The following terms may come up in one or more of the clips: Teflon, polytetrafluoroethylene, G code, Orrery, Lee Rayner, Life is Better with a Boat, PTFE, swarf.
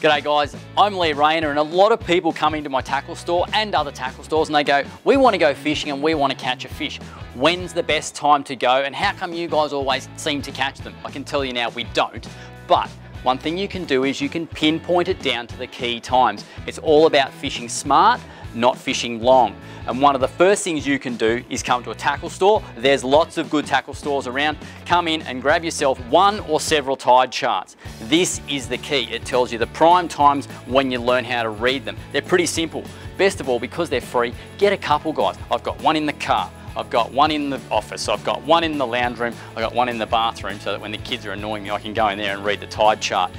G'day guys, I'm Lee Rayner, and a lot of people come into my tackle store and other tackle stores and they go, we want to go fishing and we want to catch a fish. When's the best time to go and how come you guys always seem to catch them? I can tell you now we don't, but one thing you can do is you can pinpoint it down to the key times. It's all about fishing smart, not fishing long. And one of the first things you can do is come to a tackle store. There's lots of good tackle stores around. Come in and grab yourself one or several tide charts. This is the key. It tells you the prime times when you learn how to read them. They're pretty simple. Best of all, because they're free, get a couple guys. I've got one in the car. I've got one in the office. I've got one in the lounge room. I've got one in the bathroom so that when the kids are annoying me, I can go in there and read the tide chart.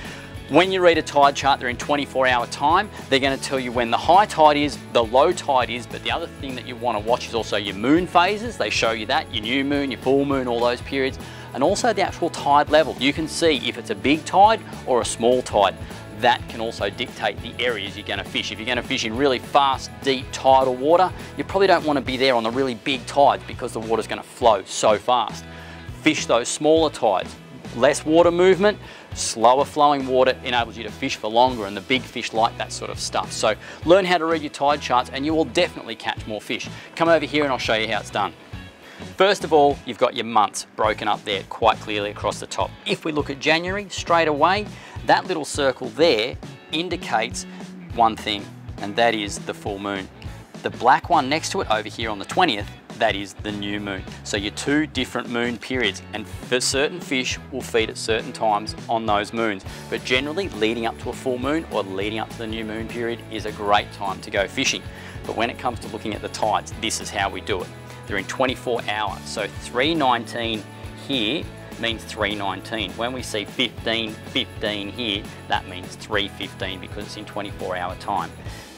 When you read a tide chart, they're in 24-hour time. They're going to tell you when the high tide is, the low tide is, but the other thing that you want to watch is also your moon phases. They show you that, your new moon, your full moon, all those periods, and also the actual tide level. You can see if it's a big tide or a small tide. That can also dictate the areas you're going to fish. If you're going to fish in really fast, deep tidal water, you probably don't want to be there on the really big tides because the water's going to flow so fast. Fish those smaller tides. Less water movement, slower flowing water enables you to fish for longer, and the big fish like that sort of stuff. So learn how to read your tide charts and you will definitely catch more fish. Come over here and I'll show you how it's done. First of all, you've got your months broken up there quite clearly across the top. If we look at January straight away, that little circle there indicates one thing, and that is the full moon. The black one next to it over here on the 20th, that is the new moon. So your two different moon periods, and for certain fish will feed at certain times on those moons. But generally leading up to a full moon or leading up to the new moon period is a great time to go fishing. But when it comes to looking at the tides, this is how we do it. They're in 24 hours. So 3:19 here means 3:19. When we see 15:15 here, that means 3:15 because it's in 24-hour time.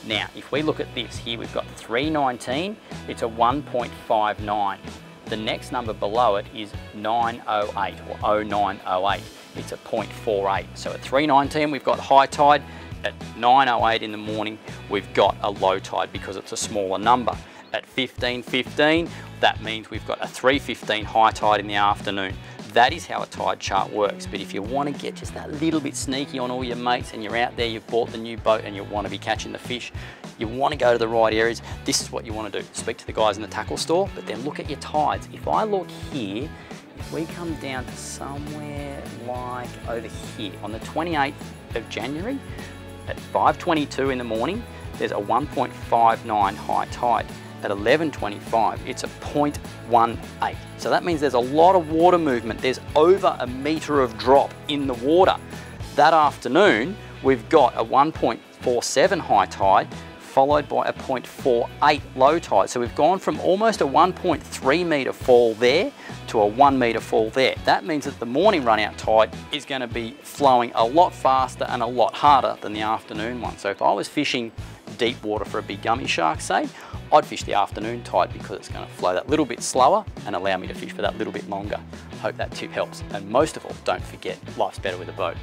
Now, if we look at this here, we've got 3:19, it's a 1.59. The next number below it is 9:08 or 09:08, it's a 0.48. So at 3:19, we've got high tide. At 9:08 in the morning, we've got a low tide because it's a smaller number. At 15:15, that means we've got a 3:15 high tide in the afternoon. That is how a tide chart works. But if you want to get just that little bit sneaky on all your mates and you're out there, you've bought the new boat and you want to be catching the fish, you want to go to the right areas, this is what you want to do. Speak to the guys in the tackle store, but then look at your tides. If I look here, if we come down to somewhere like over here, on the 28th of January, at 5:22 in the morning, there's a 1.59 high tide. At 11:25, it's a 0.18. So that means there's a lot of water movement. There's over a metre of drop in the water. That afternoon, we've got a 1.47 high tide, followed by a 0.48 low tide. So we've gone from almost a 1.3 metre fall there to a 1 metre fall there. That means that the morning run out tide is going to be flowing a lot faster and a lot harder than the afternoon one. So if I was fishing deep water for a big gummy shark, say, I'd fish the afternoon tide because it's going to flow that little bit slower and allow me to fish for that little bit longer. Hope that tip helps. And most of all, don't forget, life's better with a boat.